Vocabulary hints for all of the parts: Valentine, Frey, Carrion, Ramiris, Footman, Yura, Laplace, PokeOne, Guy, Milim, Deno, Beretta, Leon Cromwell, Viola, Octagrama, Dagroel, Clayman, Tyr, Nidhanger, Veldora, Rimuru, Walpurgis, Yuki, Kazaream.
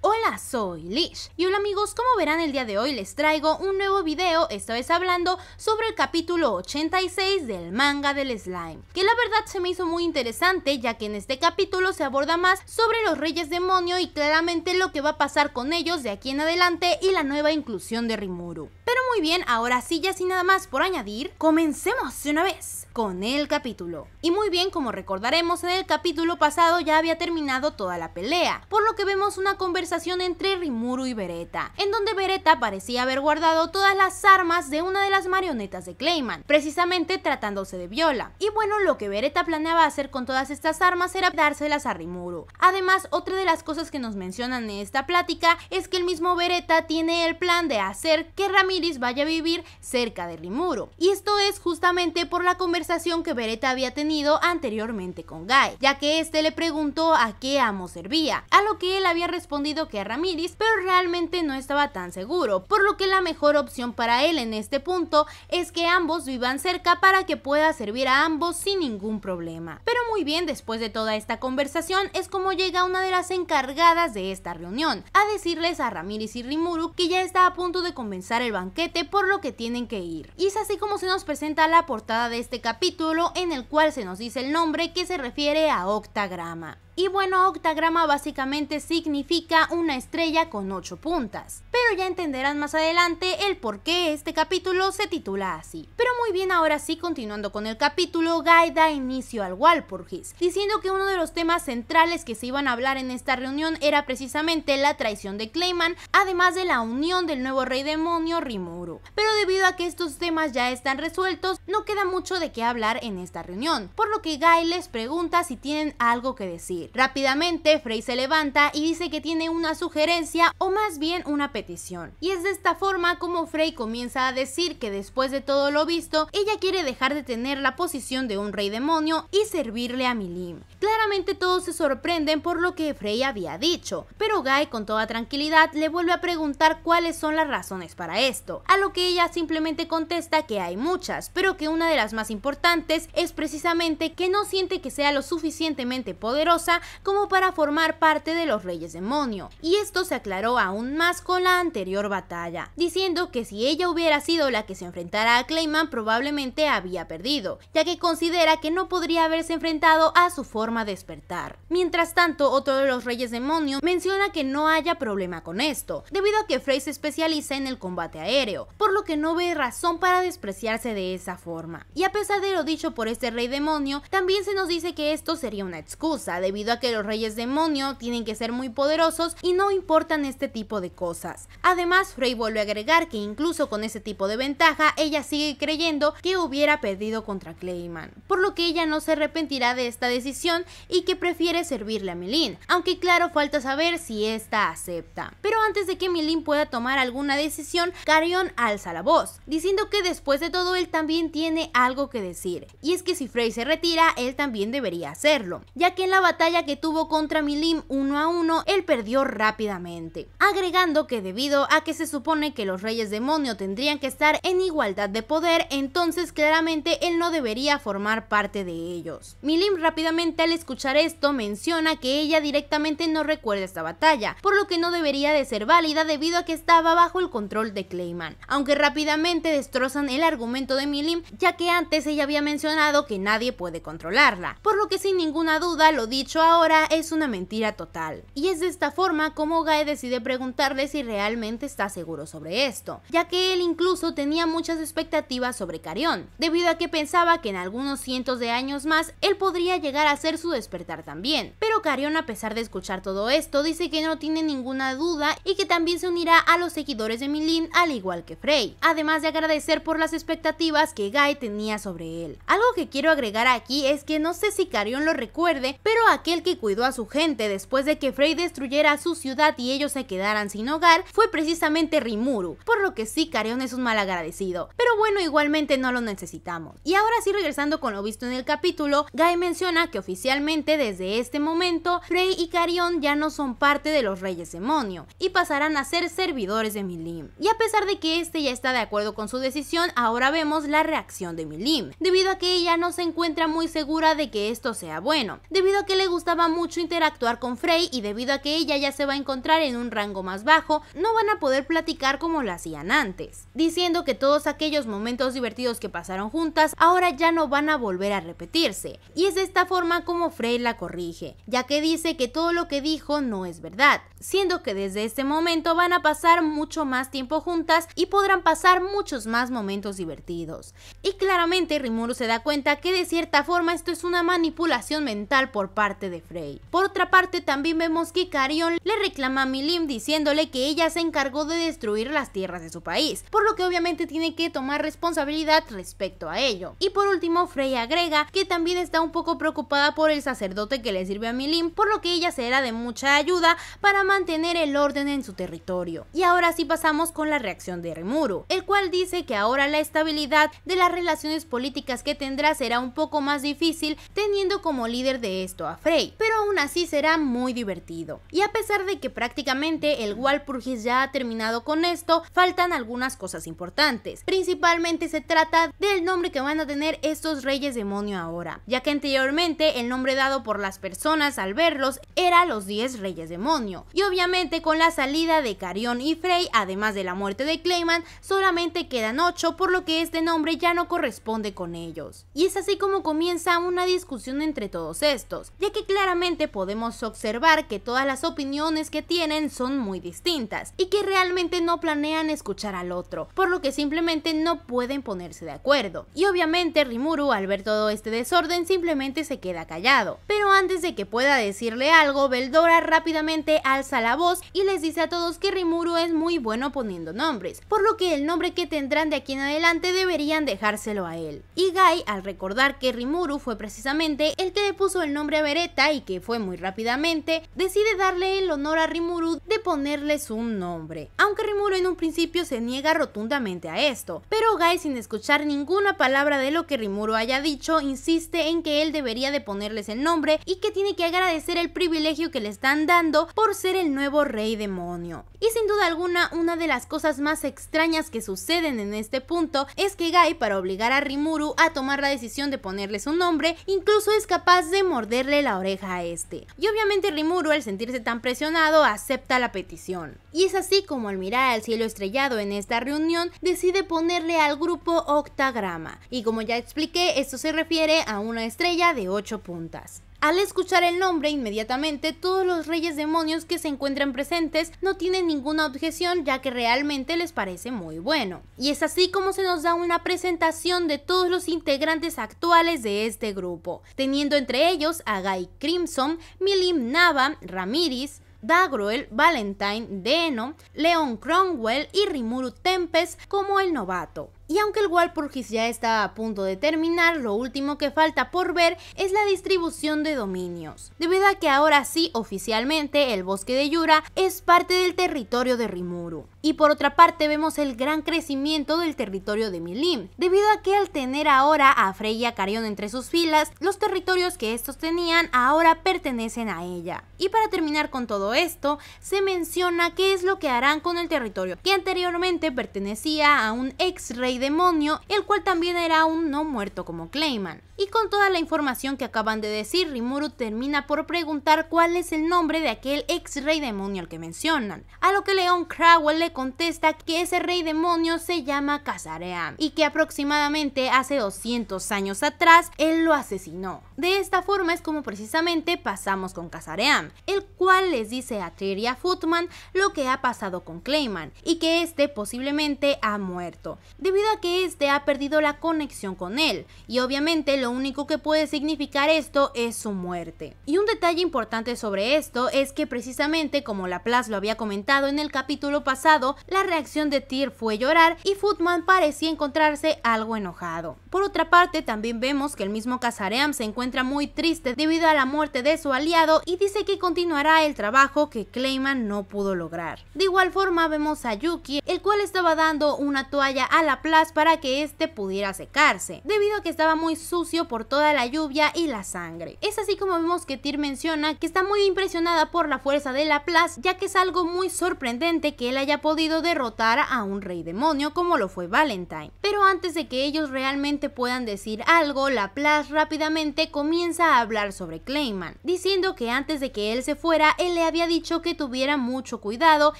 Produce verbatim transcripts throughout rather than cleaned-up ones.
Hola, soy Lish. Y hola amigos, como verán el día de hoy les traigo un nuevo video, esta vez hablando sobre el capítulo ochenta y seis del manga del slime, que la verdad se me hizo muy interesante, ya que en este capítulo se aborda más sobre los reyes demonio y claramente lo que va a pasar con ellos de aquí en adelante y la nueva inclusión de Rimuru. Pero muy bien, ahora sí, ya sin nada más por añadir, comencemos de una vez con el capítulo. Y muy bien, como recordaremos, en el capítulo pasado ya había terminado toda la pelea, por lo que vemos una conversación entre Rimuru y Beretta, en donde Beretta parecía haber guardado todas las armas de una de las marionetas de Clayman, precisamente tratándose de Viola. Y bueno, lo que Beretta planeaba hacer con todas estas armas era dárselas a Rimuru. Además, otra de las cosas que nos mencionan en esta plática es que el mismo Beretta tiene el plan de hacer que Ramiris vaya a vivir cerca de Rimuru, y esto es justamente por la conversación que Beretta había tenido anteriormente con Guy, ya que este le preguntó a qué amo servía, a lo que él había respondido que a Ramiris, pero realmente no estaba tan seguro, por lo que la mejor opción para él en este punto es que ambos vivan cerca para que pueda servir a ambos sin ningún problema. Pero muy bien, después de toda esta conversación es como llega una de las encargadas de esta reunión a decirles a Ramiris y Rimuru que ya está a punto de comenzar el banquete, por lo que tienen que ir. Y es así como se nos presenta la portada de este capítulo, en el cual se nos dice el nombre que se refiere a Octagrama. Y bueno, Octagrama básicamente significa una estrella con ocho puntas, pero ya entenderán más adelante el por qué este capítulo se titula así. Pero muy bien, ahora sí, continuando con el capítulo, Guy da inicio al Walpurgis, diciendo que uno de los temas centrales que se iban a hablar en esta reunión era precisamente la traición de Clayman, además de la unión del nuevo rey demonio Rimuru. Pero debido a que estos temas ya están resueltos, no queda mucho de qué hablar en esta reunión, por lo que Guy les pregunta si tienen algo que decir. Rápidamente Frey se levanta y dice que tiene una sugerencia, o más bien una petición, y es de esta forma como Frey comienza a decir que después de todo lo visto, ella quiere dejar de tener la posición de un rey demonio y servirle a Milim. Claramente todos se sorprenden por lo que Frey había dicho, pero Guy con toda tranquilidad le vuelve a preguntar cuáles son las razones para esto, a lo que ella simplemente contesta que hay muchas, pero que una de las más importantes es precisamente que no siente que sea lo suficientemente poderosa como para formar parte de los reyes demonio, y esto se aclaró aún más con la anterior batalla, diciendo que si ella hubiera sido la que se enfrentara a Clayman probablemente había perdido, ya que considera que no podría haberse enfrentado a su forma de despertar. Mientras tanto, otro de los reyes demonio menciona que no haya problema con esto, debido a que Frey se especializa en el combate aéreo, por lo que no ve razón para despreciarse de esa forma. Y a pesar de lo dicho por este rey demonio, también se nos dice que esto sería una excusa, debido a que los reyes demonio tienen que ser muy poderosos y no importan este tipo de cosas. Además, Frey vuelve a agregar que incluso con ese tipo de ventaja, ella sigue creyendo que hubiera perdido contra Clayman, por lo que ella no se arrepentirá de esta decisión y que prefiere servirle a Milim, aunque claro, falta saber si esta acepta. Pero antes de que Milim pueda tomar alguna decisión, Carrion alza la voz, diciendo que después de todo él también tiene algo que decir, y es que si Frey se retira, él también debería hacerlo, ya que en la batalla que tuvo contra Milim uno a uno, él perdió rápidamente, agregando que debido a que se supone que los reyes demonio tendrían que estar en igualdad de poder, entonces claramente él no debería formar parte de ellos. Milim rápidamente al escuchar esto menciona que ella directamente no recuerda esta batalla, por lo que no debería de ser válida debido a que estaba bajo el control de Clayman, aunque rápidamente destrozan el argumento de Milim, ya que antes ella había mencionado que nadie puede controlarla, por lo que sin ninguna duda lo dicho ahora es una mentira total. Y es de esta forma como Guy decide preguntarle si realmente está seguro sobre esto, ya que él incluso tenía muchas expectativas sobre Carrion, debido a que pensaba que en algunos cientos de años más él podría llegar a hacer su despertar también. Pero Carrion, a pesar de escuchar todo esto, dice que no tiene ninguna duda y que también se unirá a los seguidores de Milim al igual que Frey, además de agradecer por las expectativas que Guy tenía sobre él. Algo que quiero agregar aquí es que no sé si Carrion lo recuerde, pero aquí aquel que cuidó a su gente después de que Frey destruyera su ciudad y ellos se quedaran sin hogar fue precisamente Rimuru, por lo que sí, Carrion es un malagradecido, pero bueno, igualmente no lo necesitamos. Y ahora sí, regresando con lo visto en el capítulo, Guy menciona que oficialmente desde este momento Frey y Carrion ya no son parte de los Reyes Demonio y pasarán a ser servidores de Milim. Y a pesar de que este ya está de acuerdo con su decisión, ahora vemos la reacción de Milim, debido a que ella no se encuentra muy segura de que esto sea bueno, debido a que le gustaba mucho interactuar con Frey y debido a que ella ya se va a encontrar en un rango más bajo, no van a poder platicar como lo hacían antes, diciendo que todos aquellos momentos divertidos que pasaron juntas ahora ya no van a volver a repetirse. Y es de esta forma como Frey la corrige, ya que dice que todo lo que dijo no es verdad, siendo que desde este momento van a pasar mucho más tiempo juntas y podrán pasar muchos más momentos divertidos. Y claramente Rimuru se da cuenta que de cierta forma esto es una manipulación mental por parte de Frey. Por otra parte, también vemos que Carrion le reclama a Milim diciéndole que ella se encargó de destruir las tierras de su país, por lo que obviamente tiene que tomar responsabilidad respecto a ello. Y por último, Frey agrega que también está un poco preocupada por el sacerdote que le sirve a Milim, por lo que ella será de mucha ayuda para mantener el orden en su territorio. Y ahora sí pasamos con la reacción de Rimuru, el cual dice que ahora la estabilidad de las relaciones políticas que tendrá será un poco más difícil teniendo como líder de esto a Frey, pero aún así será muy divertido. Y a pesar de que prácticamente el Walpurgis ya ha terminado con esto, faltan algunas cosas importantes. Principalmente se trata del nombre que van a tener estos Reyes Demonio ahora, ya que anteriormente el nombre dado por las personas al verlos era los diez Reyes Demonio. Y obviamente con la salida de Carrion y Frey, además de la muerte de Clayman, solamente quedan ocho, por lo que este nombre ya no corresponde con ellos. Y es así como comienza una discusión entre todos estos, ya que claramente podemos observar que todas las opiniones que tienen son muy distintas y que realmente no planean escuchar al otro, por lo que simplemente no pueden ponerse de acuerdo. Y obviamente Rimuru, al ver todo este desorden, simplemente se queda callado, pero antes de que pueda decirle algo, Veldora rápidamente alza la voz y les dice a todos que Rimuru es muy bueno poniendo nombres, por lo que el nombre que tendrán de aquí en adelante deberían dejárselo a él. Y Guy, al recordar que Rimuru fue precisamente el que le puso el nombre a Beretta y que fue muy rápidamente, decide darle el honor a Rimuru de ponerles un nombre, aunque Rimuru en un principio se niega rotundamente a esto, pero Guy, sin escuchar ninguna palabra de lo que Rimuru haya dicho, insiste en que él debería de ponerles el nombre y que tiene que agradecer el privilegio que le están dando por ser el nuevo Rey Demonio. Y sin duda alguna, una de las cosas más extrañas que suceden en este punto es que Guy, para obligar a Rimuru a tomar la decisión de ponerle su nombre, incluso es capaz de morderle la oreja a este. Y obviamente Rimuru, al sentirse tan presionado, acepta la petición. Y es así como, al mirar al cielo estrellado en esta reunión, decide ponerle al grupo Octagrama. Y como ya expliqué, esto se refiere a una estrella de ocho puntas. Al escuchar el nombre, inmediatamente todos los Reyes Demonios que se encuentran presentes no tienen ninguna objeción, ya que realmente les parece muy bueno. Y es así como se nos da una presentación de todos los integrantes actuales de este grupo, teniendo entre ellos a Guy Crimson, Milim Nava, Ramiris, Dagroel, Valentine, Deno, Leon Cromwell y Rimuru Tempest como el novato. Y aunque el Walpurgis ya está a punto de terminar, lo último que falta por ver es la distribución de dominios, debido a que ahora sí, oficialmente, el bosque de Yura es parte del territorio de Rimuru. Y por otra parte, vemos el gran crecimiento del territorio de Milim, debido a que al tener ahora a Frey y a Carrion entre sus filas, los territorios que estos tenían ahora pertenecen a ella. Y para terminar con todo esto, se menciona qué es lo que harán con el territorio que anteriormente pertenecía a un ex rey demonio, el cual también era un no muerto como Clayman. Y con toda la información que acaban de decir, Rimuru termina por preguntar cuál es el nombre de aquel ex rey demonio al que mencionan, a lo que Leon Cromwell le contesta que ese rey demonio se llama Kazaream y que aproximadamente hace doscientos años atrás él lo asesinó. De esta forma es como precisamente pasamos con Kazaream, el cual les dice a Tyr y a Footman lo que ha pasado con Clayman y que este posiblemente ha muerto, debido a que este ha perdido la conexión con él, y obviamente lo único que puede significar esto es su muerte. Y un detalle importante sobre esto es que precisamente, como Laplace lo había comentado en el capítulo pasado, lado, la reacción de Tyr fue llorar y Footman parecía encontrarse algo enojado. Por otra parte, también vemos que el mismo Kazaream se encuentra muy triste debido a la muerte de su aliado y dice que continuará el trabajo que Clayman no pudo lograr. De igual forma vemos a Yuki, el cual estaba dando una toalla a Laplace para que éste pudiera secarse, debido a que estaba muy sucio por toda la lluvia y la sangre. Es así como vemos que Tyr menciona que está muy impresionada por la fuerza de Laplace, ya que es algo muy sorprendente que él haya podido derrotar a un rey demonio como lo fue Valentine. Pero antes de que ellos realmente puedan decir algo, Laplace rápidamente comienza a hablar sobre Clayman, diciendo que antes de que él se fuera, él le había dicho que tuviera mucho cuidado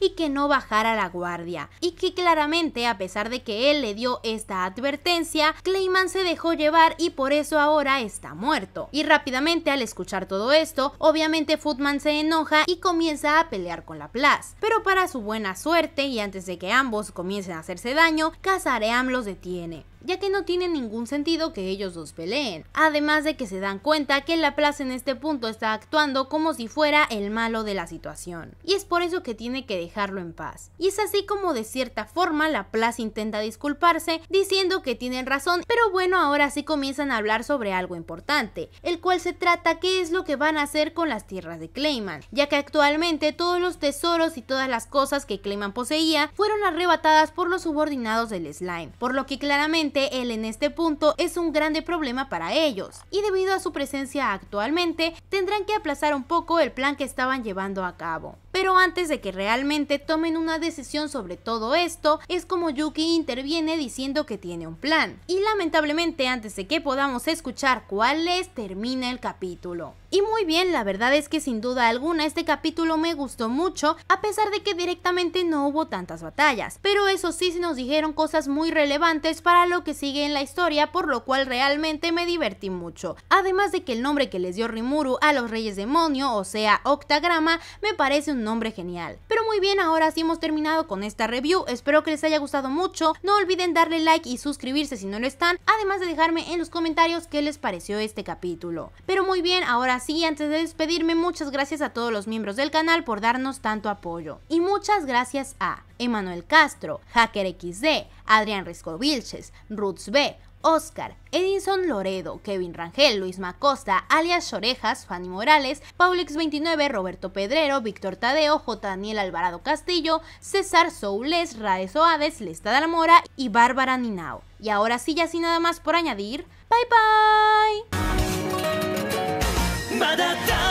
y que no bajara la guardia, y que claramente, a pesar de que él le dio esta advertencia, Clayman se dejó llevar y por eso ahora está muerto. Y rápidamente, al escuchar todo esto, obviamente Footman se enoja y comienza a pelear con Laplace, pero para su buena suerte y antes de que ambos comiencen a hacerse daño, Kazaream los detiene, ya que no tiene ningún sentido que ellos dos peleen, además de que se dan cuenta que Laplace en este punto está actuando como si fuera el malo de la situación, y es por eso que tiene que dejarlo en paz. Y es así como de cierta forma Laplace intenta disculparse, diciendo que tienen razón, pero bueno, ahora sí comienzan a hablar sobre algo importante, el cual se trata qué es lo que van a hacer con las tierras de Clayman, ya que actualmente todos los tesoros y todas las cosas que Clayman poseía fueron arrebatadas por los subordinados del slime, por lo que claramente él en este punto es un grande problema para ellos, y debido a su presencia actualmente tendrán que aplazar un poco el plan que estaban llevando a cabo. Pero antes de que realmente tomen una decisión sobre todo esto, es como Yuki interviene diciendo que tiene un plan, y lamentablemente antes de que podamos escuchar cuál es, termina el capítulo. Y muy bien, la verdad es que sin duda alguna este capítulo me gustó mucho, a pesar de que directamente no hubo tantas batallas, pero eso sí se nos dijeron cosas muy relevantes para lo que sigue en la historia, por lo cual realmente me divertí mucho. Además de que el nombre que les dio Rimuru a los Reyes Demonio, o sea Octagrama, me parece un nombre genial. Pero muy bien, ahora sí hemos terminado con esta review, espero que les haya gustado mucho, no olviden darle like y suscribirse si no lo están, además de dejarme en los comentarios qué les pareció este capítulo. Pero muy bien, ahora sí. Sí, antes de despedirme, muchas gracias a todos los miembros del canal por darnos tanto apoyo. Y muchas gracias a Emanuel Castro, Hacker equis de, Adrián Risco Vilches, Roots B, Oscar, Edinson Loredo, Kevin Rangel, Luis Macosta, alias Shorejas, Fanny Morales, Paulix veintinueve, Roberto Pedrero, Víctor Tadeo, J. Daniel Alvarado Castillo, César Soules, Rades Oades, Lesta Dalmora y Bárbara Ninao. Y ahora sí, ya sin nada más por añadir, bye bye. まだだ